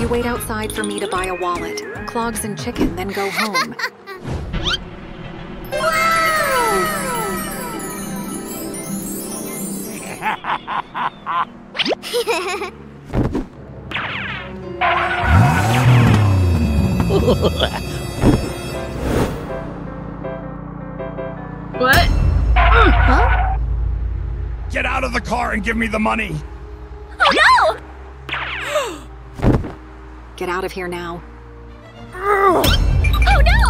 You wait outside for me to buy a wallet, clogs and chicken, then go home. What? Huh? Get out of the car and give me the money! Oh no! Get out of here now. Oh no!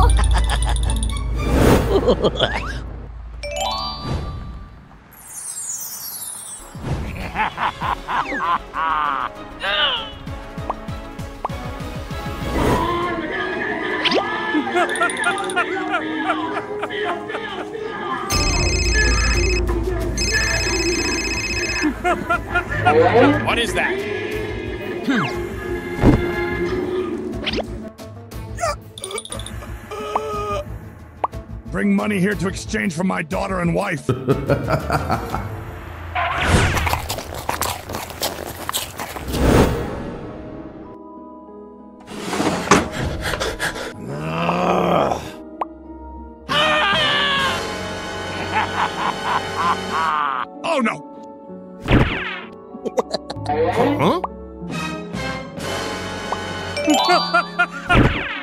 What is that? Bring money here to exchange for my daughter and wife. Oh no! Huh?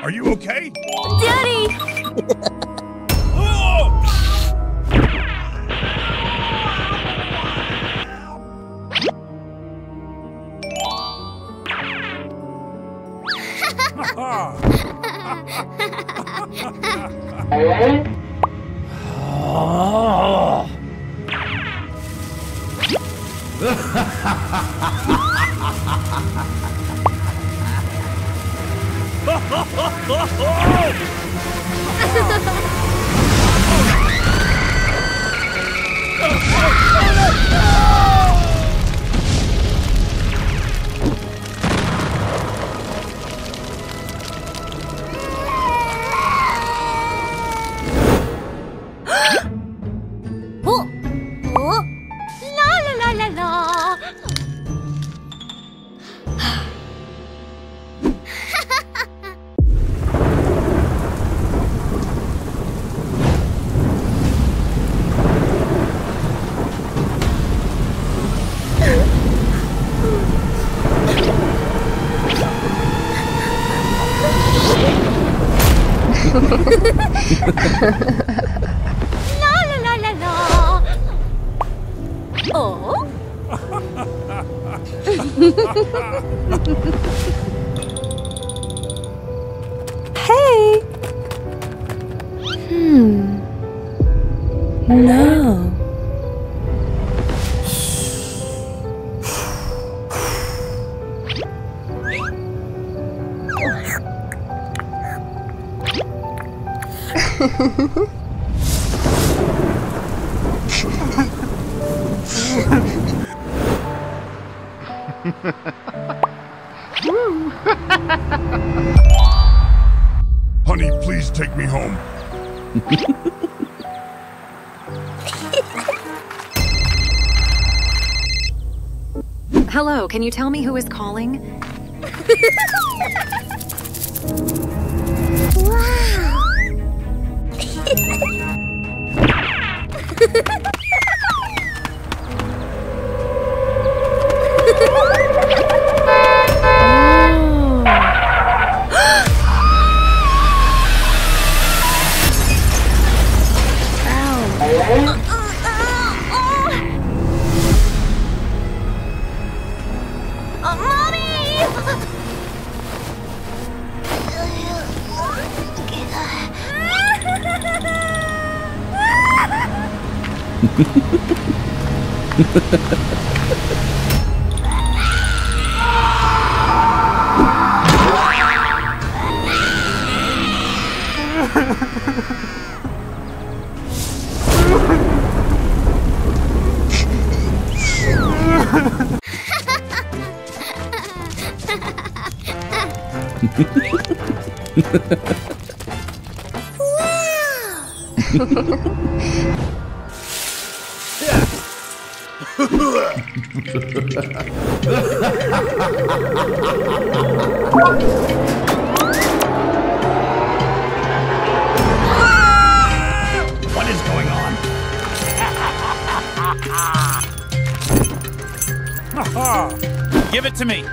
Are you okay? Daddy! Oh! Honey, please take me home. Hello, can you tell me who is calling? Wow. Wow! What is going on? Give it to me.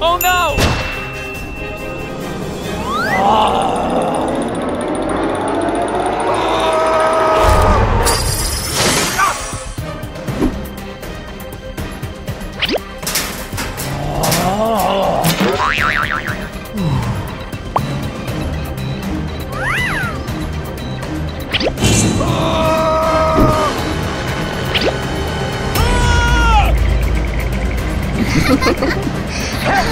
Oh no!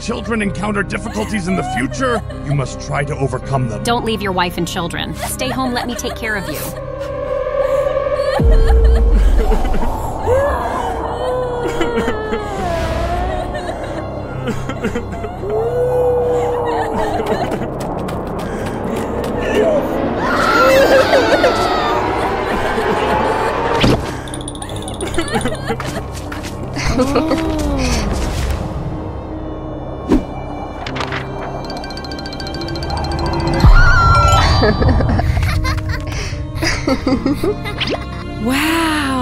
Children encounter difficulties in the future, you must try to overcome them. Don't leave your wife and children. Stay home, let me take care of you. Wow!